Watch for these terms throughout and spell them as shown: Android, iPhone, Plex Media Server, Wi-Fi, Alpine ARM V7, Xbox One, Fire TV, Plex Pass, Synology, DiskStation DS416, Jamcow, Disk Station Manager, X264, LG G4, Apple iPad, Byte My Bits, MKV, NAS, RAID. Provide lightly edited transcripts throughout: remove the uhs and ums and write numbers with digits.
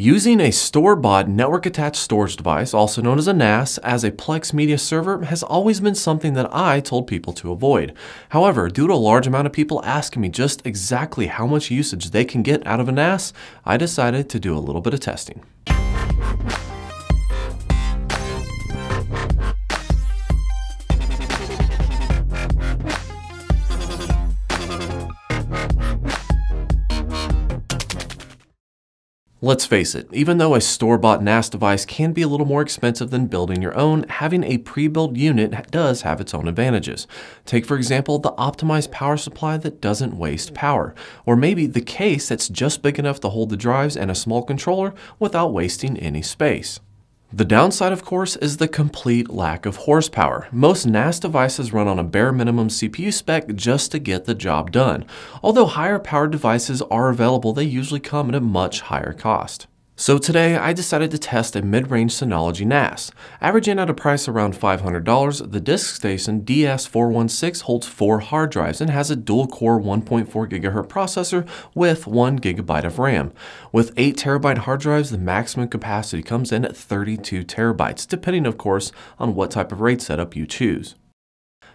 Using a store-bought network-attached storage device, also known as a NAS, as a Plex media server has always been something that I told people to avoid. However, due to a large amount of people asking me just exactly how much usage they can get out of a NAS, I decided to do a little bit of testing. Let's face it, even though a store-bought NAS device can be a little more expensive than building your own, having a pre-built unit does have its own advantages. Take, for example, the optimized power supply that doesn't waste power, or maybe the case that's just big enough to hold the drives and a small controller without wasting any space. The downside, of course, is the complete lack of horsepower. Most NAS devices run on a bare minimum CPU spec just to get the job done. Although higher powered devices are available, they usually come at a much higher cost. So today, I decided to test a mid-range Synology NAS. Averaging at a price around $500, the Disk Station DS416 holds 4 hard drives and has a dual-core 1.4 GHz processor with 1 GB of RAM. With 8 TB hard drives, the maximum capacity comes in at 32 TB, depending, of course, on what type of RAID setup you choose.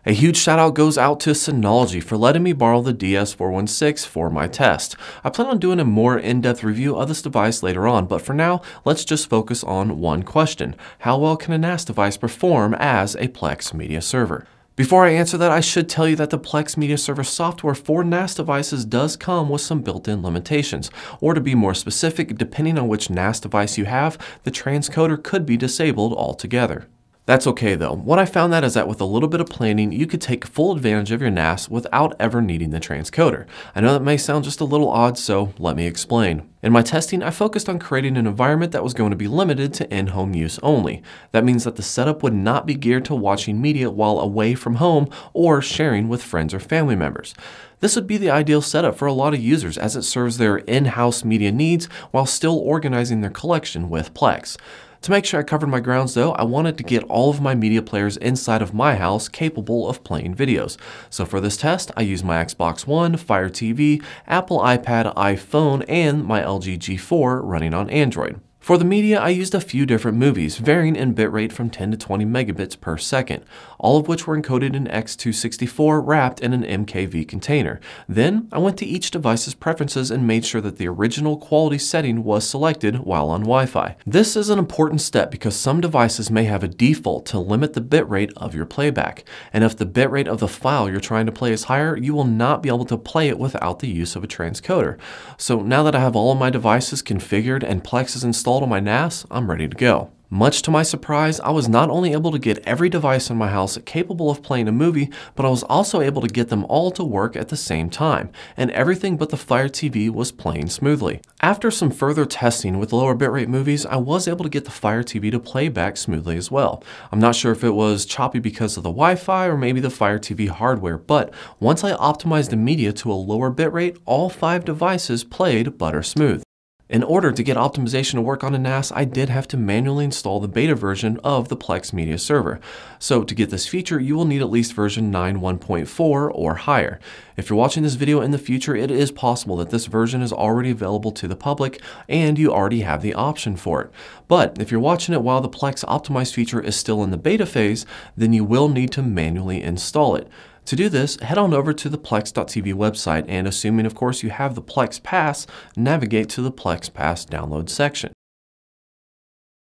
A huge shout out goes out to Synology for letting me borrow the DS416 for my test. I plan on doing a more in-depth review of this device later on, but for now, let's just focus on one question. How well can a NAS device perform as a Plex media server? Before I answer that, I should tell you that the Plex Media Server software for NAS devices does come with some built-in limitations. Or to be more specific, depending on which NAS device you have, the transcoder could be disabled altogether. That's okay though. What I found out is that with a little bit of planning, you could take full advantage of your NAS without ever needing the transcoder. I know that may sound just a little odd, so let me explain. In my testing, I focused on creating an environment that was going to be limited to in-home use only. That means that the setup would not be geared to watching media while away from home or sharing with friends or family members. This would be the ideal setup for a lot of users as it serves their in-house media needs while still organizing their collection with Plex. To make sure I covered my grounds though, I wanted to get all of my media players inside of my house capable of playing videos. So for this test, I used my Xbox One, Fire TV, Apple iPad, iPhone, and my LG G4 running on Android. For the media, I used a few different movies, varying in bitrate from 10 to 20 megabits per second, all of which were encoded in X264 wrapped in an MKV container. Then, I went to each device's preferences and made sure that the original quality setting was selected while on Wi-Fi. This is an important step because some devices may have a default to limit the bitrate of your playback, and if the bitrate of the file you're trying to play is higher, you will not be able to play it without the use of a transcoder. So now that I have all of my devices configured and Plex is installed on my NAS, I'm ready to go. Much to my surprise, I was not only able to get every device in my house capable of playing a movie, but I was also able to get them all to work at the same time, and everything but the Fire TV was playing smoothly. After some further testing with lower bitrate movies, I was able to get the Fire TV to play back smoothly as well. I'm not sure if it was choppy because of the Wi-Fi or maybe the Fire TV hardware, but once I optimized the media to a lower bitrate, all 5 devices played butter smooth. In order to get optimization to work on a NAS, I did have to manually install the beta version of the Plex Media Server. So to get this feature, you will need at least version 9.1.4 or higher. If you're watching this video in the future, it is possible that this version is already available to the public and you already have the option for it. But if you're watching it while the Plex optimized feature is still in the beta phase, then you will need to manually install it. To do this, head on over to the Plex.tv website and, assuming of course you have the Plex Pass, navigate to the Plex Pass download section.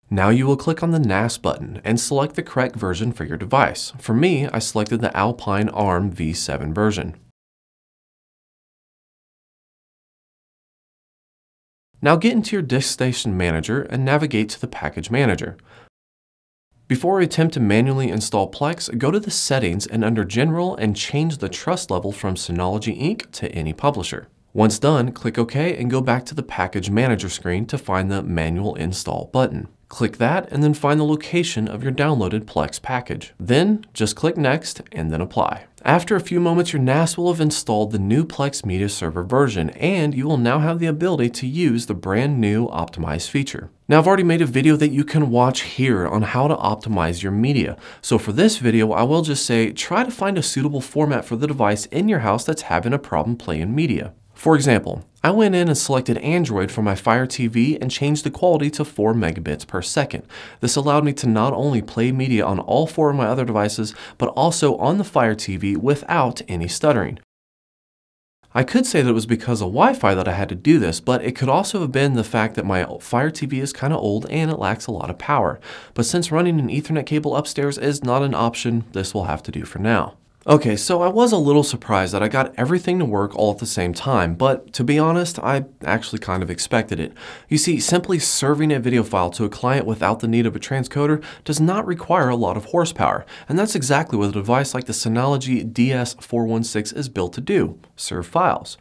Now you will click on the NAS button and select the correct version for your device. For me, I selected the Alpine ARM V7 version. Now get into your Disk Station Manager and navigate to the Package Manager. Before I attempt to manually install Plex, go to the settings and under General and change the trust level from Synology Inc. to any publisher. Once done, click OK and go back to the Package Manager screen to find the Manual Install button. Click that and then find the location of your downloaded Plex package. Then just click Next and then Apply. After a few moments, your NAS will have installed the new Plex Media Server version, and you will now have the ability to use the brand new optimized feature. Now, I've already made a video that you can watch here on how to optimize your media. So for this video, I will just say, try to find a suitable format for the device in your house that's having a problem playing media. For example, I went in and selected Android for my Fire TV and changed the quality to 4 megabits per second. This allowed me to not only play media on all four of my other devices, but also on the Fire TV without any stuttering. I could say that it was because of Wi-Fi that I had to do this, but it could also have been the fact that my Fire TV is kind of old and it lacks a lot of power. But since running an Ethernet cable upstairs is not an option, this will have to do for now. Okay, so I was a little surprised that I got everything to work all at the same time, but to be honest, I actually kind of expected it. You see, simply serving a video file to a client without the need of a transcoder does not require a lot of horsepower, and that's exactly what a device like the Synology DS416 is built to do, serve files.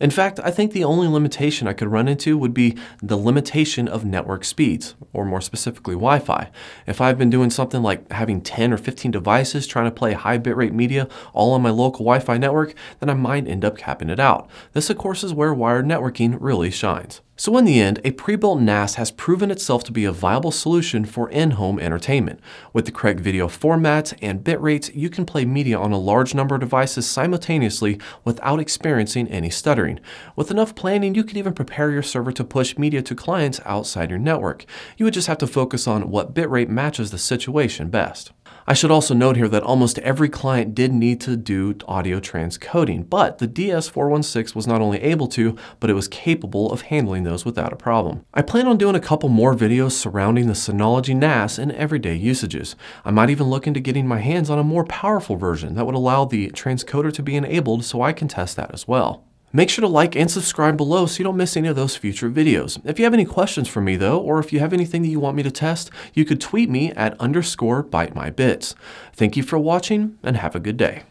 In fact, I think the only limitation I could run into would be the limitation of network speeds, or more specifically Wi-Fi. If I've been doing something like having 10 or 15 devices trying to play high bitrate media all on my local Wi-Fi network, then I might end up capping it out. This, of course, is where wired networking really shines. So in the end, a pre-built NAS has proven itself to be a viable solution for in-home entertainment. With the correct video formats and bit rates, you can play media on a large number of devices simultaneously without experiencing any stuttering. With enough planning, you can even prepare your server to push media to clients outside your network. You would just have to focus on what bit rate matches the situation best. I should also note here that almost every client did need to do audio transcoding, but the DS416 was not only able to, but it was capable of handling those without a problem. I plan on doing a couple more videos surrounding the Synology NAS in everyday usages. I might even look into getting my hands on a more powerful version that would allow the transcoder to be enabled so I can test that as well. Make sure to like and subscribe below so you don't miss any of those future videos. If you have any questions for me though, or if you have anything that you want me to test, you could tweet me at _bytemybits. Thank you for watching and have a good day.